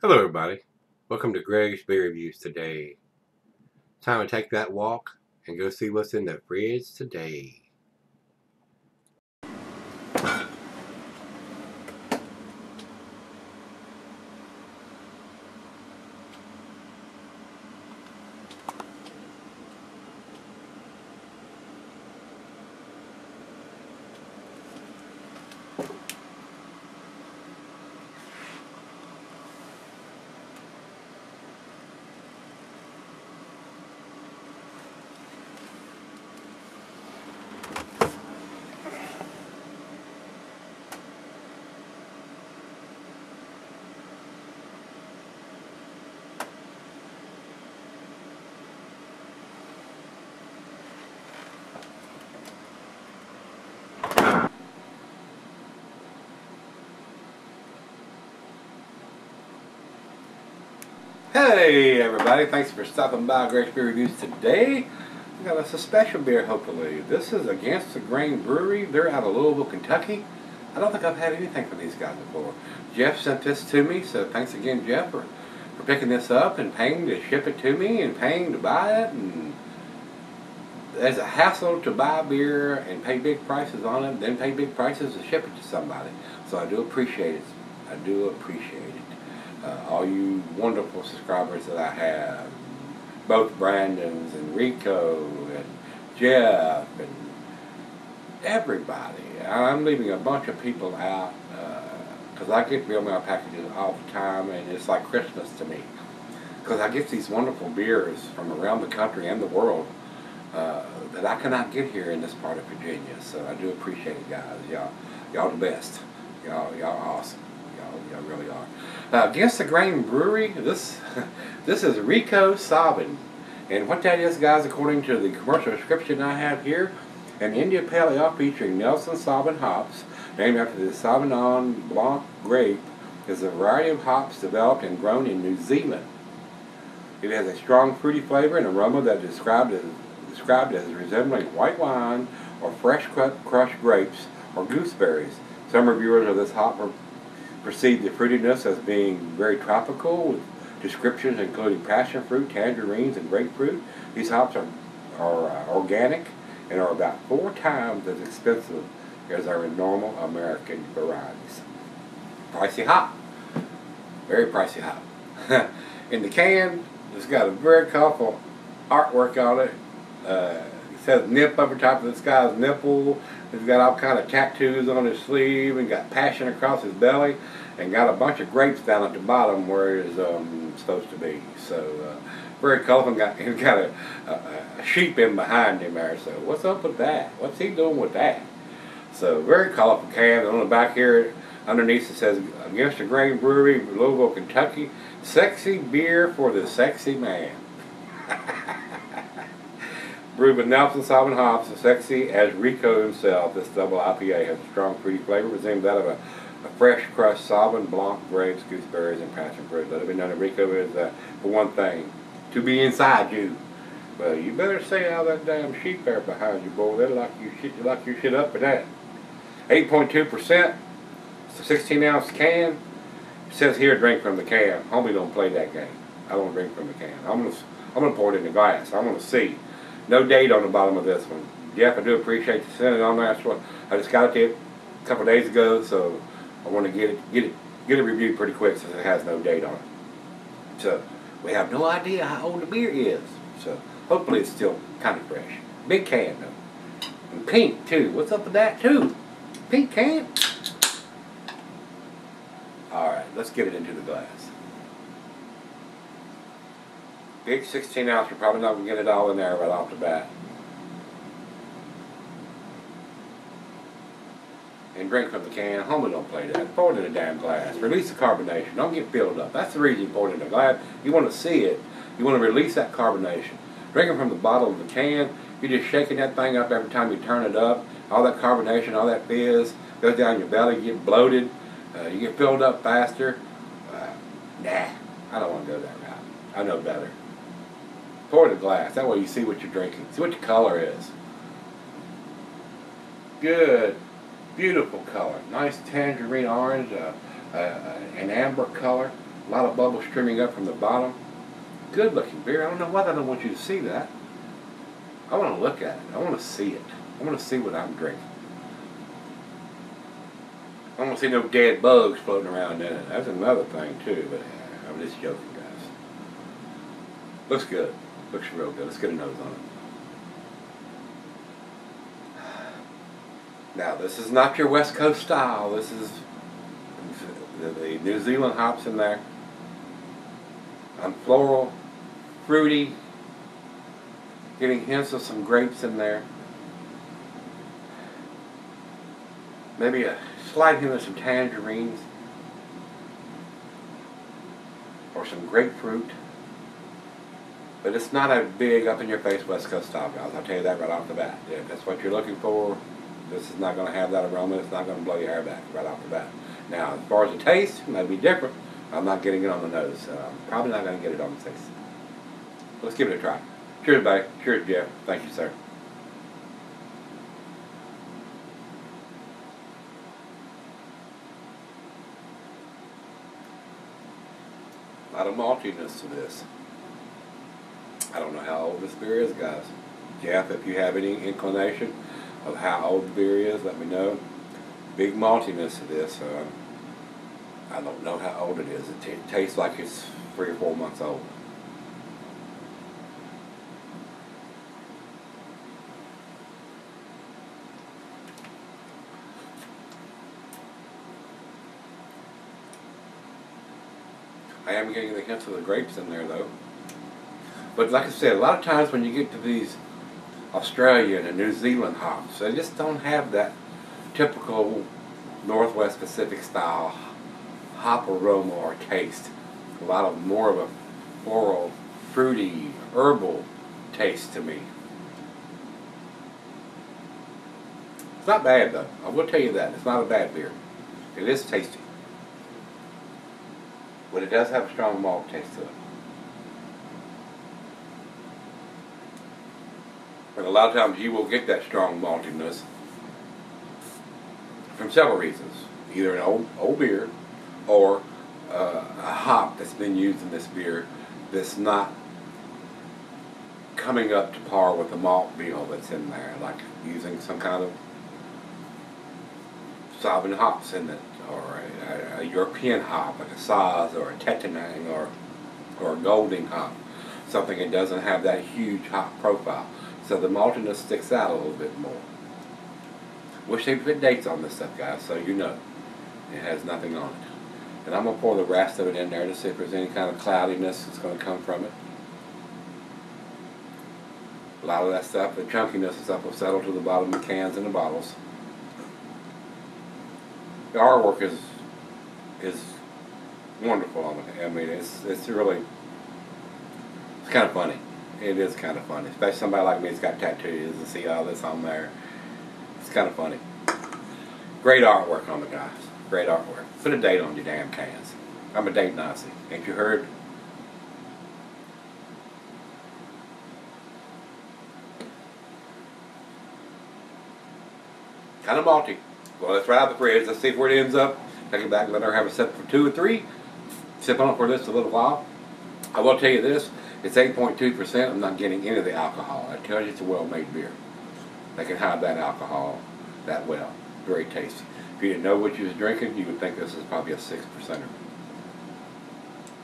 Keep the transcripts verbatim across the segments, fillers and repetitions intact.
Hello everybody, welcome to Greg's Beer Reviews today. Time to take that walk and go see what's in the fridge today. Hey everybody, thanks for stopping by Rate Beer Reviews today. I got us a special beer, hopefully. This is Against the Grain Brewery. They're out of Louisville, Kentucky. I don't think I've had anything from these guys before. Jeff sent this to me, so thanks again, Jeff, for, for picking this up and paying to ship it to me and paying to buy it. And there's a hassle to buy beer and pay big prices on it, then pay big prices to ship it to somebody. So I do appreciate it. I do appreciate it. Uh, all you wonderful subscribers that I have, both Brandon's and Rico and Jeff and everybody. I'm leaving a bunch of people out because uh, I get real mail packages all the time, and it's like Christmas to me because I get these wonderful beers from around the country and the world uh, that I cannot get here in this part of Virginia. So I do appreciate it, guys. Y'all, y'all the best. Y'all, y'all awesome. Y'all really are. Uh, Against the Grain Brewery, this this is Rico Sauvin. And what that is, guys, according to the commercial description I have here, an India Pale Ale featuring Nelson Sauvin hops, named after the Sauvignon Blanc grape, is a variety of hops developed and grown in New Zealand. It has a strong fruity flavor and aroma that is described as, described as resembling white wine or fresh cut crushed grapes or gooseberries. Some reviewers of this hop are perceived the fruitiness as being very tropical, with descriptions including passion fruit, tangerines, and grapefruit. These hops are, are uh, organic and are about four times as expensive as our normal American varieties. Pricey hop. Very pricey hop. In the can, it's got a very colorful artwork on it. Uh, it says nip over top of this guy's nipple. He's got all kind of tattoos on his sleeve and got passion across his belly and got a bunch of grapes down at the bottom where it is um, supposed to be. So, uh, very colorful. He's got, he's got a, a, a sheep in behind him there. So, what's up with that? What's he doing with that? So, very colorful can. On the back here, underneath it says, Against the Grain Brewery, Louisville, Kentucky. Sexy beer for the sexy man. Brewed with Nelson Sauvin hops, as sexy as Rico himself, this double I P A has a strong fruity flavor, resembling that of a, a fresh crushed Sauvignon Blanc, grapes, gooseberries, and passion fruit. Let it be known that Rico is, uh, for one thing, to be inside you. Well, you better stay out of that damn sheep there behind you, boy. They'll lock your shit, lock your shit up for that. eight point two percent. It's a sixteen ounce can. It says here, drink from the can. Homie don't play that game. I don't drink from the can. I'm gonna, I'm gonna pour it in the glass. I'm gonna see. No date on the bottom of this one. Jeff, I do appreciate you sending on that one. I just got it a couple of days ago, so I want to get it get it get it reviewed pretty quick since it has no date on it. So we have no idea how old the beer is. So hopefully it's still kind of fresh. Big can though, and pink too. What's up with that too? Pink can. All right, let's get it into the glass. Big sixteen ounce, we're probably not going to get it all in there right off the bat. And drink from the can. Homie don't play that. Pour it in a damn glass. Release the carbonation. Don't get filled up. That's the reason you pour it in a glass. You want to see it. You want to release that carbonation. Drinking from the bottle of the can, you're just shaking that thing up every time you turn it up. All that carbonation, all that fizz goes down your belly. You get bloated. Uh, you get filled up faster. Uh, nah, I don't want to go that route. I know better. Pour it in a glass. That way you see what you're drinking. See what the color is. Good. Beautiful color. Nice tangerine orange. Uh, uh, an amber color. A lot of bubbles streaming up from the bottom. Good looking beer. I don't know why I don't want you to see that. I want to look at it. I want to see it. I want to see what I'm drinking. I don't want to see no dead bugs floating around in it. That's another thing too, but I'm just joking, guys. Looks good. Looks real good. Let's get a nose on it. Now, this is not your West Coast style. This is the New Zealand hops in there. I'm floral, fruity, getting hints of some grapes in there. Maybe a slight hint of some tangerines or some grapefruit. But it's not a big up-in-your-face West Coast style, guys. I'll tell you that right off the bat. If that's what you're looking for, this is not going to have that aroma. It's not going to blow your hair back right off the bat. Now, as far as the taste, it may be different. I'm not getting it on the nose, so I'm probably not going to get it on the taste. Let's give it a try. Cheers, buddy. Cheers, Jeff. Thank you, sir. A lot of maltiness to this. I don't know how old this beer is, guys. Jeff, if you have any inclination of how old the beer is, let me know. Big maltiness to this. Um, I don't know how old it is. It, t it tastes like it's three or four months old. I am getting the hints of the grapes in there, though. But like I said, a lot of times when you get to these Australian and New Zealand hops, they just don't have that typical Northwest Pacific style hop aroma or taste. A lot of more of a floral, fruity, herbal taste to me. It's not bad, though. I will tell you that. It's not a bad beer. It is tasty. But it does have a strong malt taste to it. But a lot of times you will get that strong maltiness from several reasons. Either an old, old beer or uh, a hop that's been used in this beer that's not coming up to par with the malt meal that's in there. Like using some kind of Sauvin hops in it, or a, a, a European hop like a Saaz or a Tetanang or, or a Golding hop. Something that doesn't have that huge hop profile. So the maltiness sticks out a little bit more. Wish they put dates on this stuff, guys, so you know. It has nothing on it. And I'm going to pour the rest of it in there to see if there's any kind of cloudiness that's going to come from it. A lot of that stuff, the chunkiness and stuff, will settle to the bottom of the cans and the bottles. The artwork is is wonderful on it. I mean, it's, it's really, it's kind of funny. It is kind of funny, especially somebody like me that's got tattoos and see all this on there. It's kind of funny. Great artwork on the guys. Great artwork. Put a date on your damn cans. I'm a date Nazi. Ain't you heard? Kind of malty. Well, let's right out the fridge. Let's see where it ends up. Take it back and let her have a sip for two or three. Sip on it for this a little while. I will tell you this. It's eight point two percent. I'm not getting any of the alcohol. I tell you, it's a well-made beer. They can hide that alcohol that well. Very tasty. If you didn't know what you was drinking, you would think this is probably a six percenter.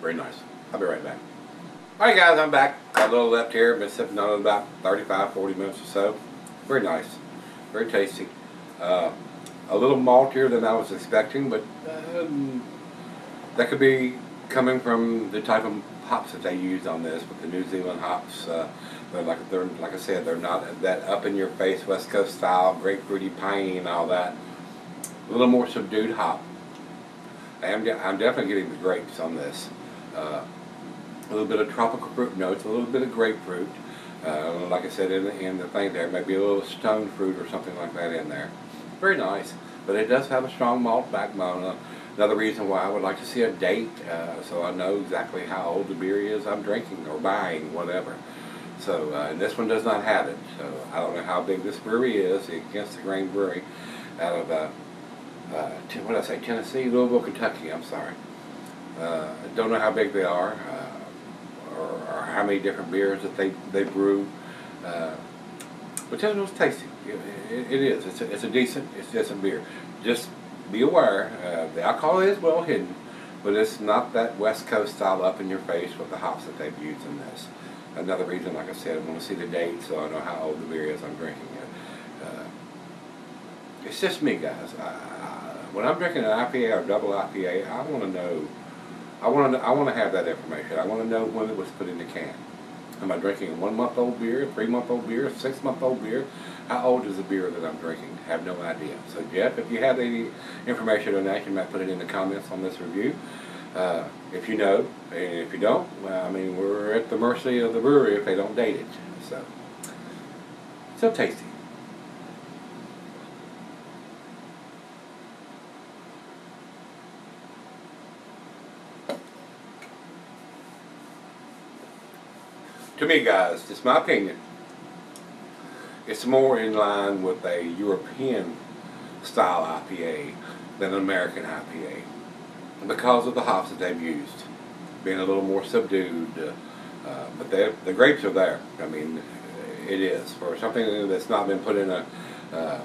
Very nice. I'll be right back. Alright, guys, I'm back. Got a little left here. Been sipping on it about thirty-five, forty minutes or so. Very nice. Very tasty. Uh, a little maltier than I was expecting, but um, that could be coming from the type of hops that they used on this, but the New Zealand hops, uh, they're like they're like I said, they're not that up-in-your-face West Coast style, grapefruity, piney, and all that. A little more subdued hop. I am de I'm definitely getting the grapes on this. Uh, a little bit of tropical fruit notes, a little bit of grapefruit. Uh, like I said in the, in the thing there, maybe a little stone fruit or something like that in there. Very nice, but it does have a strong malt backbone. Uh, Another reason why I would like to see a date, uh, so I know exactly how old the beer is I'm drinking or buying, whatever. So, uh, and this one does not have it. So I don't know how big this brewery is. Against the Grain Brewing, out of uh, uh, what did I say, Tennessee, Louisville, Kentucky. I'm sorry. Uh, I don't know how big they are uh, or, or how many different beers that they, they brew. Uh, but it's tasty. It, it, it is. It's a, it's a decent, it's decent beer. Just be aware, uh, the alcohol is well hidden, but it's not that West Coast style up in your face with the hops that they've used in this. Another reason, like I said, I want to see the date so I know how old the beer is I'm drinking it. Uh, it's just me, guys. I, I, when I'm drinking an I P A or a double I P A, I want to know. I want to. I want to have that information. I want to know when it was put in the can. Am I drinking a one-month-old beer, a three-month-old beer, a six-month-old beer? How old is the beer that I'm drinking? I have no idea. So, Jeff, if you have any information on that, you might put it in the comments on this review. Uh, if you know, and if you don't, well, I mean, we're at the mercy of the brewery if they don't date it. So, so tasty. To me, guys, it's my opinion. It's more in line with a European style I P A than an American I P A because of the hops that they've used, being a little more subdued. Uh, but they, the grapes are there. I mean, it is for something that's not been put in a uh,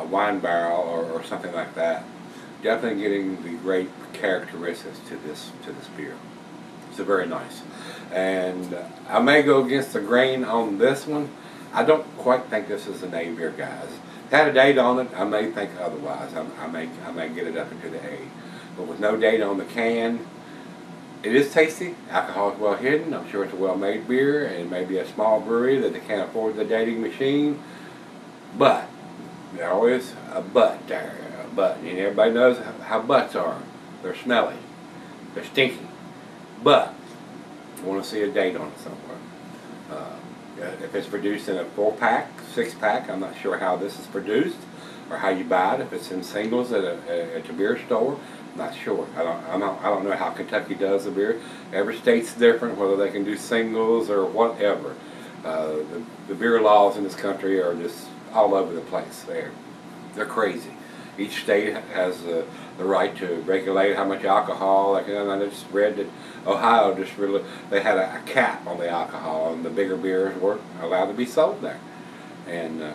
a wine barrel or, or something like that. Definitely getting the grape characteristics to this to this beer. So very nice. And uh, I may go against the grain on this one. I don't quite think this is an A beer, guys. Had a date on it, I may think otherwise. I, I may I may get it up into the A. But with no date on the can, it is tasty. Alcohol is well hidden. I'm sure it's a well-made beer, and maybe a small brewery that they can't afford the dating machine. But there's always a but there. A but, and everybody knows how butts are. They're smelly. They're stinky. But I want to see a date on it somewhere. Uh, if it's produced in a four pack, six pack, I'm not sure how this is produced or how you buy it. If it's in singles at a at a beer store, I'm not sure. I don't I don't I don't know how Kentucky does the beer. Every state's different whether they can do singles or whatever. Uh, the the beer laws in this country are just all over the place. They're they're crazy. Each state has the, the right to regulate how much alcohol. Like, and I just read that Ohio just really they had a, a cap on the alcohol, and the bigger beers weren't allowed to be sold there. And uh,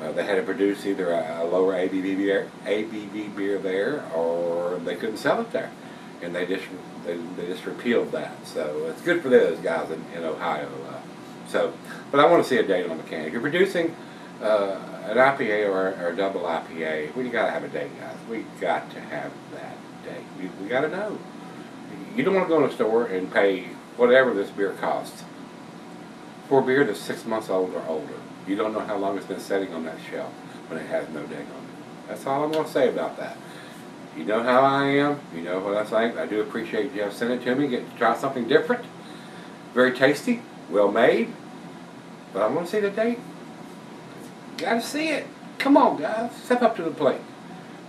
uh, they had to produce either a, a lower A B V beer, A B V beer there, or they couldn't sell it there. And they just they, they just repealed that. So it's good for those guys in, in Ohio. Uh, so, but I want to see a date on the can. If you're producing Uh, an I P A or, or a double I P A, we gotta have a date, guys. We got to have that date. We, we gotta know. You don't want to go in a store and pay whatever this beer costs for a beer that's six months old or older. You don't know how long it's been sitting on that shelf when it has no date on it. That's all I'm gonna say about that. You know how I am. You know what I think. I do appreciate Jeff sending it to me. Get to try something different. Very tasty, well made. But I want to see the date. Gotta see it. Come on, guys. Step up to the plate.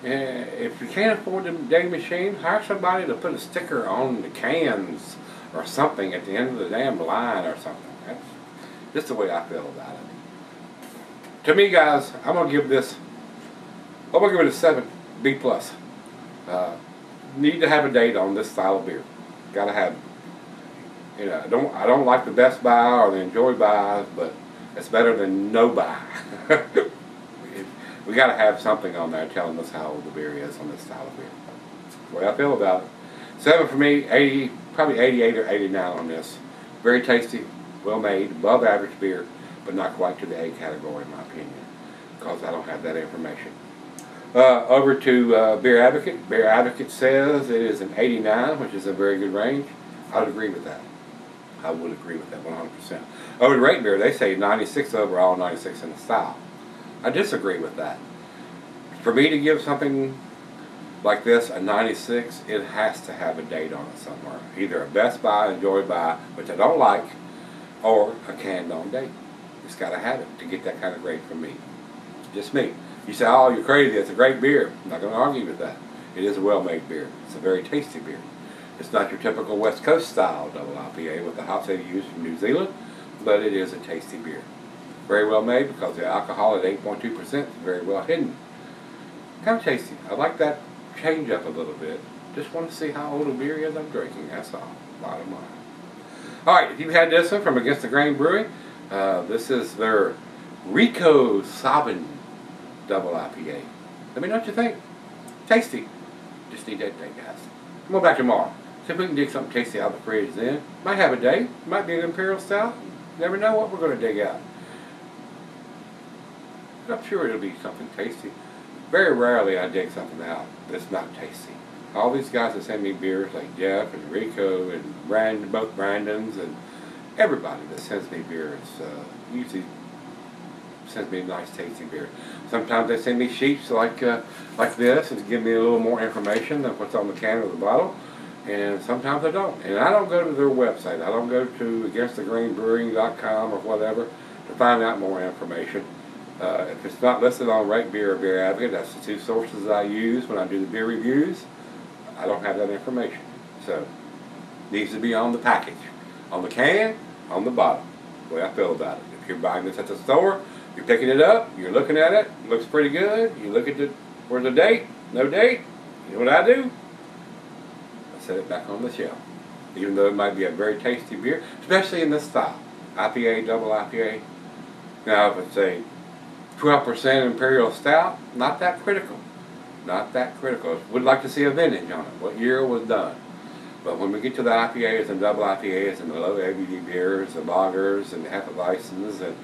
Uh, if you can't afford the dating machine, hire somebody to put a sticker on the cans or something at the end of the damn line or something. That's just the way I feel about it. To me, guys, I'm gonna give this. I'm gonna give it a seven, B plus. Uh, need to have a date on this style of beer. Gotta have. You know, I don't. I don't like the Best Buy or the Enjoy Buys, but it's better than no buy. We got to have something on there telling us how old the beer is on this style of beer. That's the way I feel about it. Seven for me, eighty, probably eighty-eight or eighty-nine on this. Very tasty, well made, above average beer, but not quite to the A category in my opinion, because I don't have that information. Uh, over to uh, Beer Advocate. Beer Advocate says it is an eighty-nine, which is a very good range. I would agree with that. I would agree with that one hundred percent. Over to Rate Beer, they say ninety-six overall, ninety-six in the style. I disagree with that. For me to give something like this a ninety-six, it has to have a date on it somewhere. Either a Best Buy, Enjoy Buy, which I don't like, or a canned on date. It's got to have it to get that kind of grade from me. Just me. You say, oh, you're crazy, it's a great beer. I'm not going to argue with that. It is a well-made beer. It's a very tasty beer. It's not your typical West Coast style double I P A with the hops they use from New Zealand, but it is a tasty beer. Very well made because the alcohol at eight point two percent is very well hidden. Kind of tasty. I like that change up a little bit. Just want to see how old a beer is I'm drinking. That's all. Bottom line. Alright, if you had this one from Against the Grain Brewing, uh, this is their Rico Sauvin Double I P A. Let me know what you think. Tasty. Just need that day, guys. Come on back tomorrow. See if we can dig something tasty out of the fridge then. Might have a day. Might be an imperial style. Never know what we're going to dig out. But I'm sure it'll be something tasty. Very rarely I dig something out that's not tasty. All these guys that send me beers, like Jeff and Rico and Brand, both Brandons, and everybody that sends me beers, uh, usually sends me a nice tasty beer. Sometimes they send me sheets like uh, like this and give me a little more information of what's on the can or the bottle, and sometimes I don't. And I don't go to their website. I don't go to against the grain brewing dot com or whatever to find out more information. Uh, if it's not listed on Rate Beer or Beer Advocate, that's the two sources I use when I do the beer reviews. I don't have that information, so it needs to be on the package, on the can, on the bottle. The way I feel about it. If you're buying this at the store, you're picking it up, you're looking at it, it looks pretty good. You look at the where's the date? No date. You know what I do? I set it back on the shelf, even though it might be a very tasty beer, especially in this style, I P A, double I P A. Now, if it's a twelve percent imperial stout, not that critical. Not that critical. Would like to see a vintage on it. What year it was done? But when we get to the I P As and double I P As and the low A B V beers, the lagers and the Hefeweizens and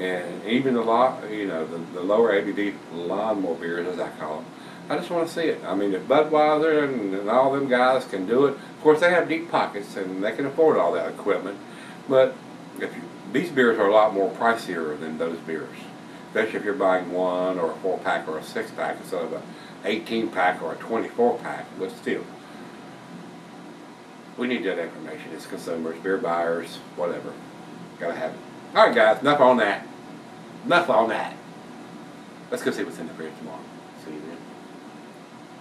and even the lo you know the, the lower A B V lawnmower beers, as I call them, I just want to see it. I mean, if Budweiser and, and all them guys can do it, of course they have deep pockets and they can afford all that equipment. But if you, these beers are a lot more pricier than those beers, especially if you're buying one or a four pack or a six pack instead of a eighteen pack or a twenty-four pack, but still, we need that information as consumers, beer buyers, whatever. Gotta have it. Alright guys, enough on that. Enough on that. Let's go see what's in the fridge tomorrow. See you then.